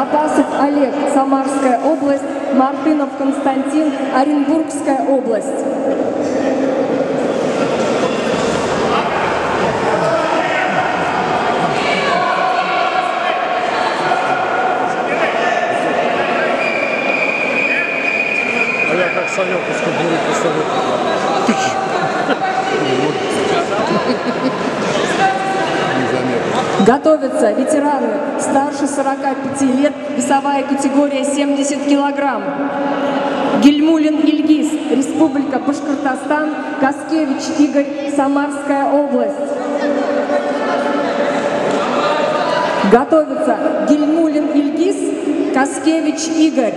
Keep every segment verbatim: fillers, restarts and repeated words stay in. Запасов Олег, Самарская область, Мартынов Константин, Оренбургская область. Готовятся ветераны старше сорока пяти лет, весовая категория семьдесят килограмм. Гельмулин Ильгиз, Республика Башкортостан, Каскевич Игорь, Самарская область. Готовятся Гельмулин Ильгиз, Каскевич Игорь.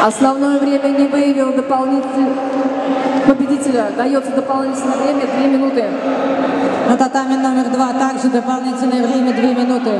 Основное время не выявил дополнитель победителя. Дается дополнительное время две минуты. На татами номер два также дополнительное время две минуты.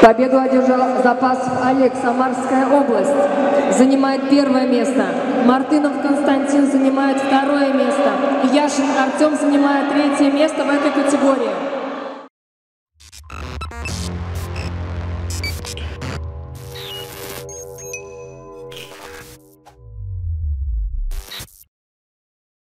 Победу одержал Запасов Олег, Самарская область. Занимает первое место. Мартынов Константин занимает второе место. Яшин Артем занимает третье место в этой категории.